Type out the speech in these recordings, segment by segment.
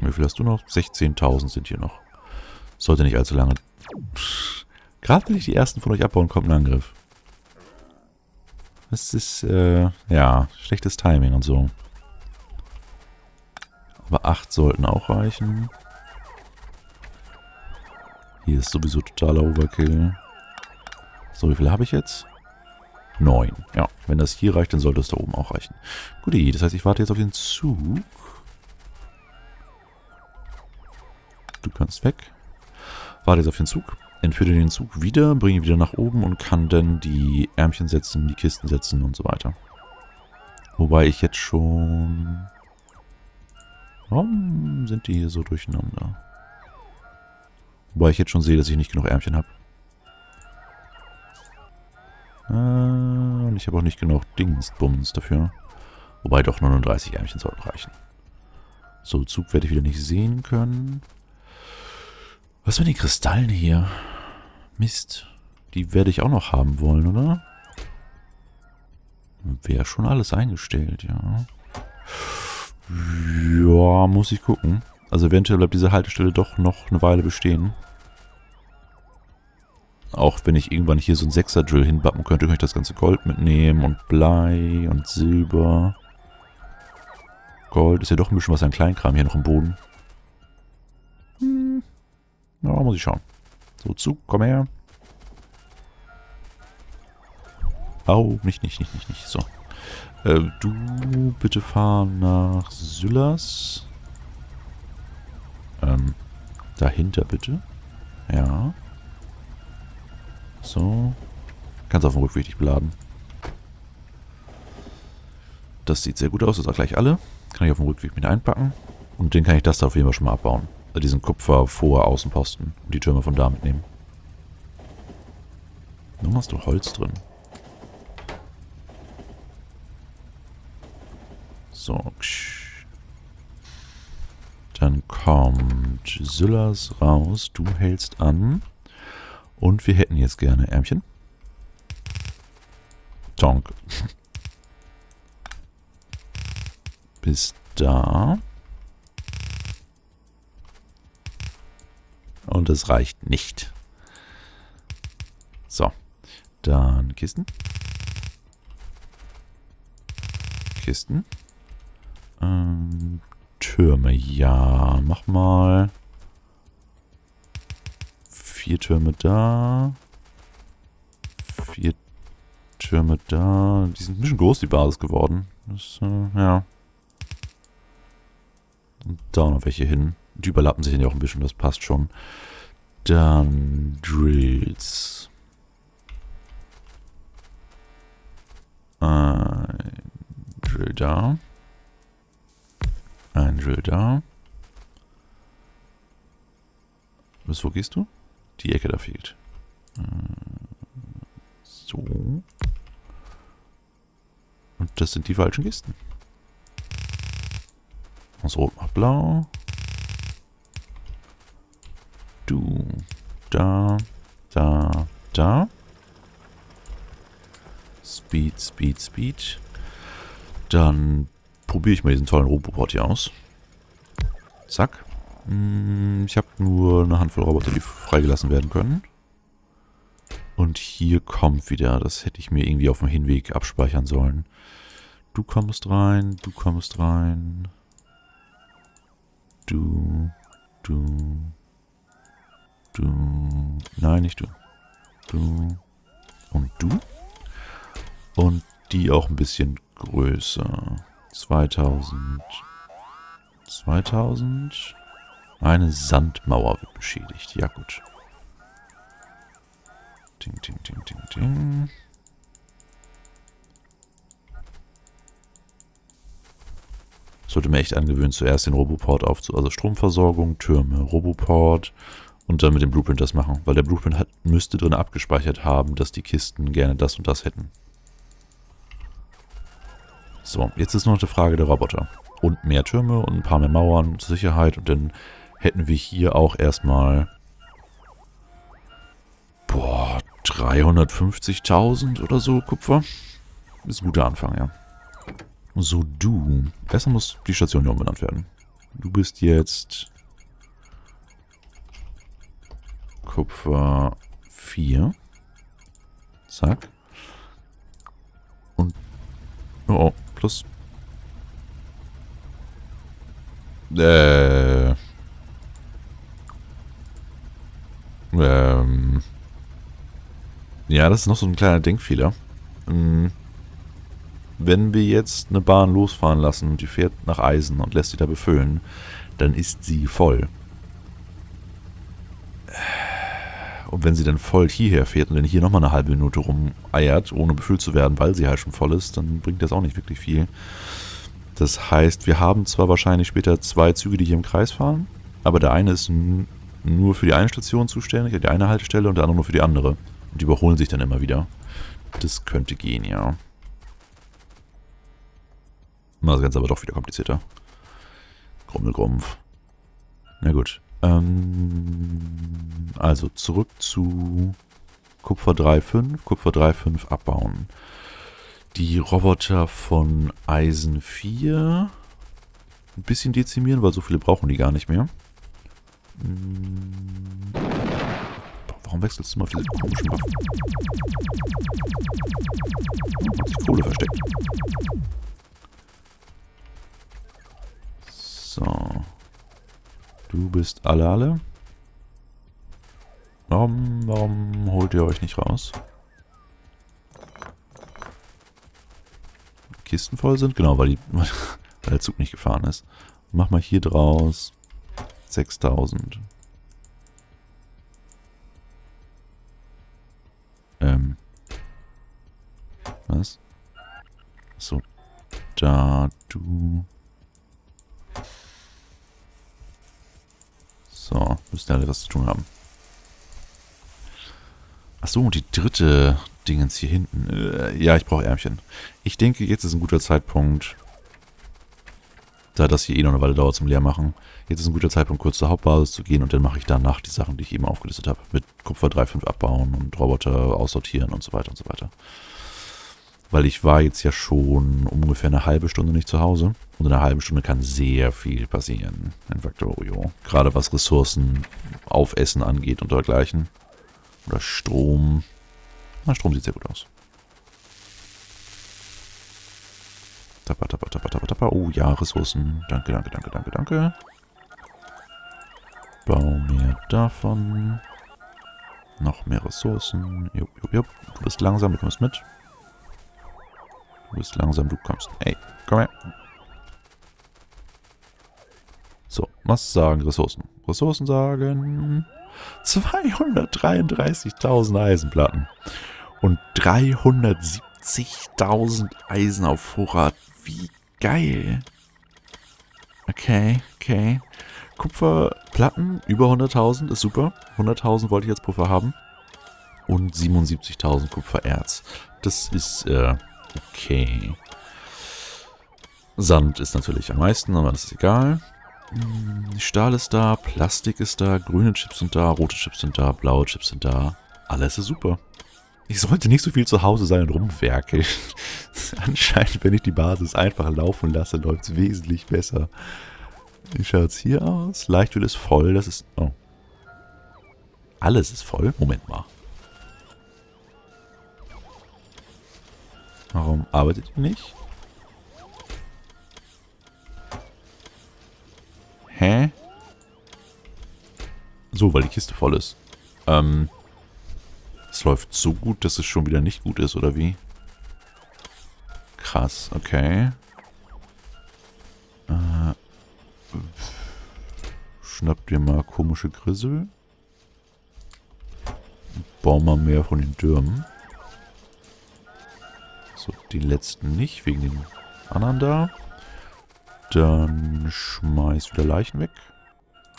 Und wie viel hast du noch? 16.000 sind hier noch. Sollte nicht allzu lange. Gerade wenn ich die ersten von euch abbauen, kommt ein Angriff. Das ist, ja, schlechtes Timing und so. Aber 8 sollten auch reichen. Hier ist sowieso totaler Overkill. So, wie viele habe ich jetzt? 9. Ja, wenn das hier reicht, dann sollte es da oben auch reichen. Gut, das heißt, ich warte jetzt auf den Zug. Du kannst weg. Warte jetzt auf den Zug. Entführe den Zug wieder, bringe ihn wieder nach oben und kann dann die Ärmchen setzen, die Kisten setzen und so weiter. Wobei ich jetzt schon... Warum sind die hier so durcheinander? Wobei ich jetzt schon sehe, dass ich nicht genug Ärmchen habe. Und ich habe auch nicht genug Dingsbums dafür. Wobei doch 39 Ärmchen sollten reichen. So, Zug werde ich wieder nicht sehen können. Was mit den Kristallen hier? Mist. Die werde ich auch noch haben wollen, oder? Wäre schon alles eingestellt, ja. Ja, muss ich gucken. Also eventuell bleibt diese Haltestelle doch noch eine Weile bestehen. Auch wenn ich irgendwann hier so einen 6er-Drill hinbappen könnte, könnte ich das ganze Gold mitnehmen und Blei und Silber. Gold ist ja doch ein bisschen was an Kleinkram hier noch im Boden. Ja, muss ich schauen. So, Zug, komm her. Au, nicht. So. Du bitte fahr nach Sylas. Dahinter bitte. Ja. So. Kannst auf dem Rückweg dich beladen. Das sieht sehr gut aus, das sind gleich alle. Kann ich auf dem Rückweg mit einpacken. Und den kann ich das da auf jeden Fall schon mal abbauen. Diesen Kupfer vor Außenposten und die Türme von da mitnehmen. Warum hast du Holz drin? So. Dann kommt Sylas raus. Du hältst an. Und wir hätten jetzt gerne Ärmchen. Tonk. Bis da. Und es reicht nicht. So. Dann Kisten. Kisten. Türme. Ja, mach mal. 4 Türme da. 4 Türme da. Die sind ein bisschen groß, die Basis geworden. Das, ja. Und da noch welche hin. Die überlappen sich dann ja auch ein bisschen, das passt schon. Dann Drills. 1 Drill da. 1 Drill da. Bis wo gehst du? Die Ecke da fehlt. So. Und das sind die falschen Kisten. Aus Rot macht Blau. Du, da. Speed. Dann probiere ich mal diesen tollen Roboport hier aus. Zack. Ich habe nur eine Handvoll Roboter, die freigelassen werden können. Und hier kommt wieder. Das hätte ich mir irgendwie auf dem Hinweg abspeichern sollen. Du kommst rein, du kommst rein. Du. Nein, nicht du. Du. Und du. Und die auch ein bisschen größer. 2000. Eine Sandmauer wird beschädigt. Ja, gut. Ding. Sollte mir echt angewöhnen, zuerst den Roboport aufzubauen. Also Stromversorgung, Türme, Roboport. Und dann mit dem Blueprint das machen. Weil der Blueprint müsste drin abgespeichert haben, dass die Kisten gerne das und das hätten. So, jetzt ist nur noch die Frage der Roboter. Und mehr Türme und ein paar mehr Mauern zur Sicherheit. Und dann hätten wir hier auch erstmal... Boah, 350.000 oder so Kupfer. Ist ein guter Anfang, ja. So, du. Erstmal muss die Station hier umbenannt werden. Du bist jetzt Kupfer 4. Zack. Und oh, plus. Ja, das ist noch so ein kleiner Denkfehler. Wenn wir jetzt eine Bahn losfahren lassen und die fährt nach Eisen und lässt sie da befüllen, dann ist sie voll. Und wenn sie dann voll hierher fährt und dann hier nochmal eine halbe Minute rumeiert, ohne befüllt zu werden, weil sie halt schon voll ist, dann bringt das auch nicht wirklich viel. Das heißt, wir haben zwar wahrscheinlich später zwei Züge, die hier im Kreis fahren, aber der eine ist nur für die eine Station zuständig, die eine Haltestelle, und der andere nur für die andere. Und die überholen sich dann immer wieder. Das könnte gehen, ja. Das Ganze aber doch wieder komplizierter. Grummelgrumpf. Na gut. Also zurück zu Kupfer 3,5. Kupfer 3,5 abbauen. Die Roboter von Eisen 4 ein bisschen dezimieren, weil so viele brauchen die gar nicht mehr. Warum wechselst du mal auf diese komischen Waffen? Hat sich Kohle versteckt. So. Du bist alle. Warum holt ihr euch nicht raus? Kisten voll sind? Genau, weil der Zug nicht gefahren ist. Mach mal hier draus 6000. Was? So. Da, du. So, müssen alle was zu tun haben. Achso, und die dritte Dingens hier hinten. Ja, ich brauche Ärmchen. Ich denke, jetzt ist ein guter Zeitpunkt, da das hier eh noch eine Weile dauert zum Leermachen, jetzt ist ein guter Zeitpunkt, kurz zur Hauptbasis zu gehen, und dann mache ich danach die Sachen, die ich eben aufgelistet habe. Mit Kupfer 3,5 abbauen und Roboter aussortieren und so weiter und so weiter. Weil ich war jetzt ja schon ungefähr eine halbe Stunde nicht zu Hause. Und in einer halben Stunde kann sehr viel passieren in Factorio. Gerade was Ressourcen, Aufessen angeht und dergleichen. Oder Strom. Na, Strom sieht sehr gut aus. Tappa, tappa, tappa, tappa, tappa. Oh ja, Ressourcen. Danke, danke, danke, danke, danke. Bau mehr davon. Noch mehr Ressourcen. Jupp, jupp, jupp. Du bist langsam, du kommst mit. Du bist langsam, du kommst. Ey, komm her. So, was sagen Ressourcen? Ressourcen sagen 233.000 Eisenplatten und 370.000 Eisen auf Vorrat. Wie geil. Okay, okay. Kupferplatten über 100.000 ist super. 100.000 wollte ich als Puffer haben. Und 77.000 Kupfererz. Das ist, okay. Sand ist natürlich am meisten, aber das ist egal. Stahl ist da, Plastik ist da, grüne Chips sind da, rote Chips sind da, blaue Chips sind da. Alles ist super. Ich sollte nicht so viel zu Hause sein und rumwerkeln. Anscheinend, wenn ich die Basis einfach laufen lasse, läuft es wesentlich besser. Wie schaut es hier aus? Leichtwühl ist voll, das ist... Oh. Alles ist voll? Moment mal. Warum arbeitet ihr nicht? Hä? So, weil die Kiste voll ist. Es läuft so gut, dass es schon wieder nicht gut ist, oder wie? Krass, okay. Schnapp dir mal komische Grissel. Bau mal mehr von den Türmen. So, den letzten nicht, wegen den anderen da. Dann schmeiß wieder Leichen weg.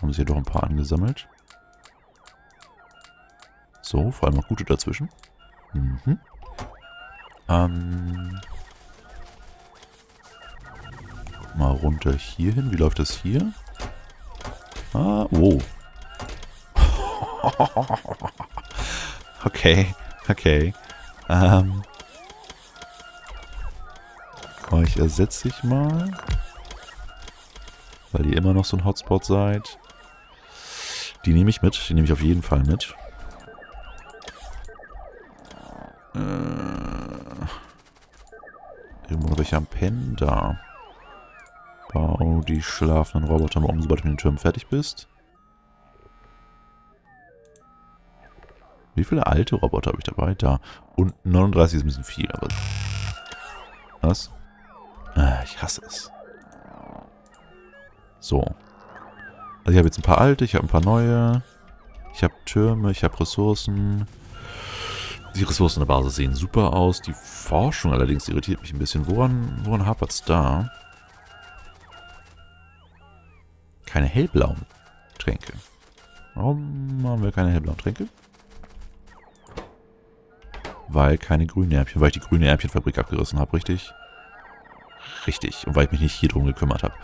Haben sie ja doch ein paar angesammelt. So, vor allem auch gute dazwischen. Mhm. Mal runter hier hin. Wie läuft das hier? Ah, wow. Okay, okay. Ich ersetze dich mal. weil ihr immer noch so ein Hotspot seid. Die nehme ich mit. Die nehme ich auf jeden Fall mit. Irgendwo noch welche am Pennen da. Bau die schlafenden Roboter mal um, sobald du mit den Türmen fertig bist. Wie viele alte Roboter habe ich dabei? Da. Und 39 ist ein bisschen viel, aber... Was? Ich hasse es. So. Also ich habe jetzt ein paar alte, ich habe ein paar neue. Ich habe Türme, ich habe Ressourcen. Die Ressourcen der Basis sehen super aus. Die Forschung allerdings irritiert mich ein bisschen. Woran hapert es da? Keine hellblauen Tränke. Warum haben wir keine hellblauen Tränke? Weil keine grünen Ärmchen, weil ich die grüne Ärmchenfabrik abgerissen habe, richtig? Richtig. Und weil ich mich nicht hier drum gekümmert habe.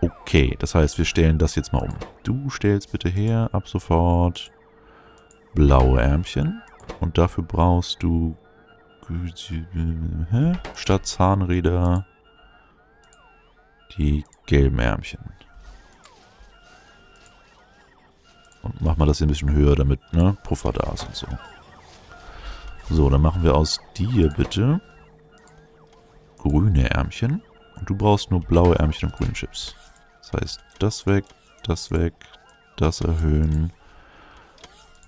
Okay, das heißt, wir stellen das jetzt mal um. Du stellst bitte her, ab sofort blaue Ärmchen. Und dafür brauchst du statt Zahnräder die gelben Ärmchen. Und mach mal das hier ein bisschen höher, damit ne Puffer da ist und so. So, dann machen wir aus dir bitte grüne Ärmchen. Und du brauchst nur blaue Ärmchen und grüne Chips. Das heißt, das weg, das erhöhen.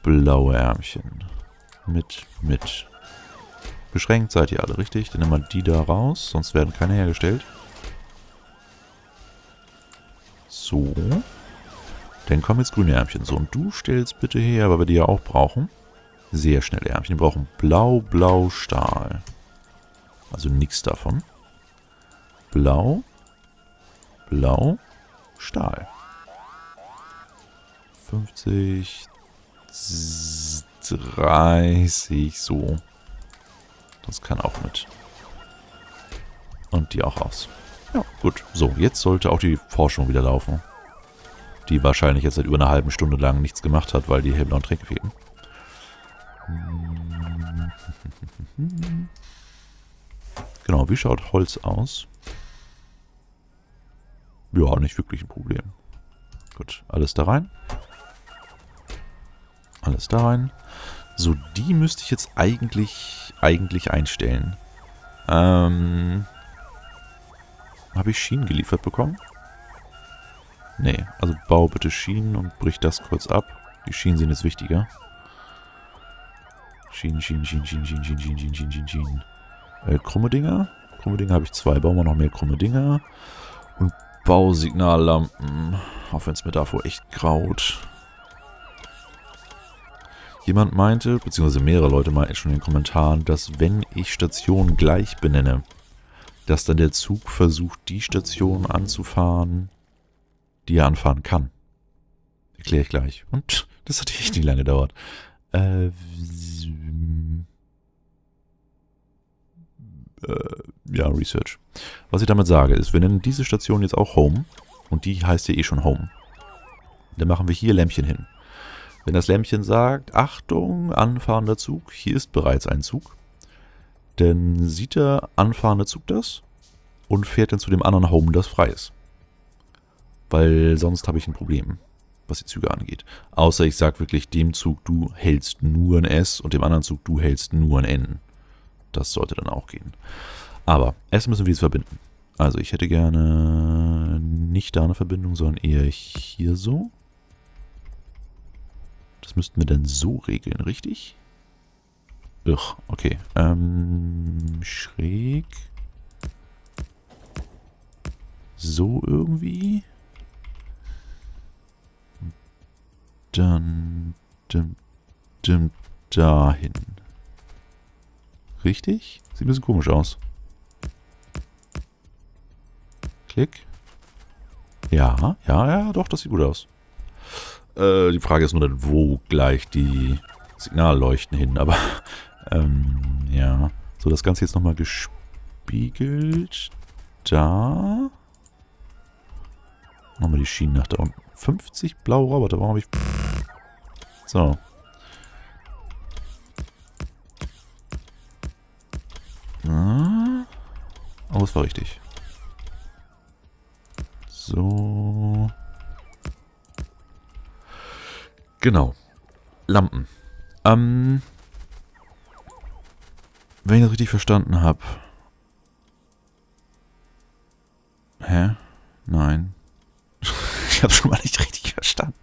Blaue Ärmchen. Mit. Beschränkt seid ihr alle, richtig? Dann nehmen wir die da raus, sonst werden keine hergestellt. So. Dann kommen jetzt grüne Ärmchen. So, und du stellst bitte her, weil wir die ja auch brauchen. Sehr schnelle Ärmchen. Wir brauchen blau, blau, Stahl. Also nichts davon. Blau, blau, Stahl. 50, 30, so. Das kann auch mit. Und die auch aus. Ja, gut. So, jetzt sollte auch die Forschung wieder laufen. Die wahrscheinlich jetzt seit über einer halben Stunde lang nichts gemacht hat, weil die hellblauen Tränke fehlen. Genau, wie schaut Holz aus? Ja, nicht wirklich ein Problem. Gut, alles da rein. Alles da rein. So, die müsste ich jetzt eigentlich einstellen. Habe ich Schienen geliefert bekommen? Nee, also bau bitte Schienen und brich das kurz ab. Die Schienen sind jetzt wichtiger. Schienen. Krumme Dinger. Krumme Dinger habe ich zwei. Bauen wir noch mehr krumme Dinger. Und Bausignallampen. Auch wenn es mir davor echt graut. Jemand meinte, beziehungsweise mehrere Leute meinten schon in den Kommentaren, dass wenn ich Stationen gleich benenne, dass dann der Zug versucht, die Station anzufahren, die er anfahren kann. Erkläre ich gleich. Und das hat echt nicht lange gedauert. Ja, Research. Was ich damit sage ist, wir nennen diese Station jetzt auch Home. Und die heißt ja eh schon Home. Dann machen wir hier Lämpchen hin. Wenn das Lämpchen sagt, Achtung, anfahrender Zug, hier ist bereits ein Zug, dann sieht der anfahrende Zug das und fährt dann zu dem anderen Home, das frei ist. Weil sonst habe ich ein Problem, was die Züge angeht. Außer ich sage wirklich, dem Zug, du hältst nur ein S und dem anderen Zug, du hältst nur ein N. Das sollte dann auch gehen. Aber erst müssen wir es verbinden. Also ich hätte gerne nicht da eine Verbindung, sondern eher hier so. Das müssten wir dann so regeln, richtig? Ugh, okay. Schräg. So irgendwie. Dann dahin. Richtig? Sieht ein bisschen komisch aus. Klick. Ja, doch, das sieht gut aus. Die Frage ist nur dann, wo gleich die Signalleuchten hin, aber ja. So, das Ganze jetzt nochmal gespiegelt. Da. Nochmal die Schienen nach da unten. 50 blaue Roboter, warum habe ich... So. Aber es war richtig. So. Genau. Lampen. Wenn ich das richtig verstanden habe. Hä? Nein. Ich habe schon mal nicht richtig verstanden.